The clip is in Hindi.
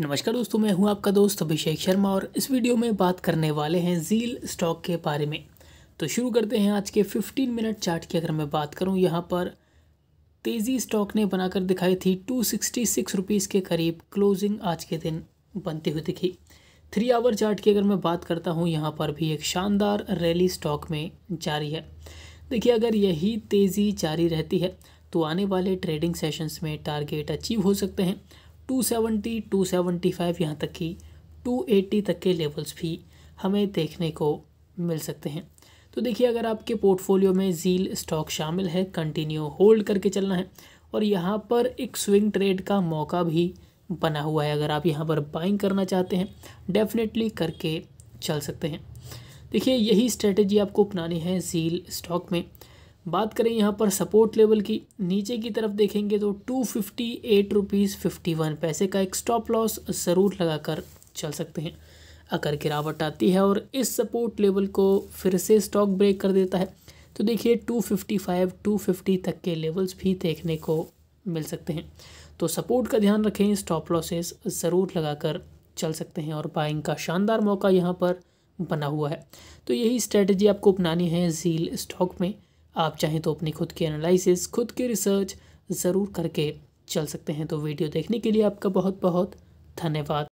नमस्कार दोस्तों, मैं हूं आपका दोस्त अभिषेक शर्मा और इस वीडियो में बात करने वाले हैं ज़ील स्टॉक के बारे में। तो शुरू करते हैं आज के 15 मिनट चार्ट की। अगर मैं बात करूं यहां पर तेज़ी स्टॉक ने बनाकर दिखाई थी, 266 रुपीस के करीब क्लोजिंग आज के दिन बनती हुई दिखी। 3 आवर चार्ट की अगर मैं बात करता हूँ यहाँ पर भी एक शानदार रैली स्टॉक में जारी है। देखिए, अगर यही तेज़ी जारी रहती है तो आने वाले ट्रेडिंग सेशंस में टारगेट अचीव हो सकते हैं। 270, 275 यहाँ तक कि 280 तक के लेवल्स भी हमें देखने को मिल सकते हैं। तो देखिए, अगर आपके पोर्टफोलियो में ज़ील स्टॉक शामिल है, कंटिन्यू होल्ड करके चलना है और यहाँ पर एक स्विंग ट्रेड का मौका भी बना हुआ है। अगर आप यहाँ पर बाइंग करना चाहते हैं डेफिनेटली करके चल सकते हैं। देखिए, यही स्ट्रेटजी आपको अपनानी है ज़ील स्टॉक में। बात करें यहाँ पर सपोर्ट लेवल की, नीचे की तरफ देखेंगे तो 258 रुपीज़ 51 पैसे का एक स्टॉप लॉस ज़रूर लगाकर चल सकते हैं। अगर गिरावट आती है और इस सपोर्ट लेवल को फिर से स्टॉक ब्रेक कर देता है तो देखिए 255, 250 तक के लेवल्स भी देखने को मिल सकते हैं। तो सपोर्ट का ध्यान रखें, स्टॉप लॉसेस ज़रूर लगाकर चल सकते हैं और बाइंग का शानदार मौका यहाँ पर बना हुआ है। तो यही स्ट्रेटजी आपको अपनानी है ज़ील स्टॉक में। आप चाहें तो अपनी खुद की एनालिसिस, खुद की रिसर्च ज़रूर करके चल सकते हैं। तो वीडियो देखने के लिए आपका बहुत बहुत धन्यवाद।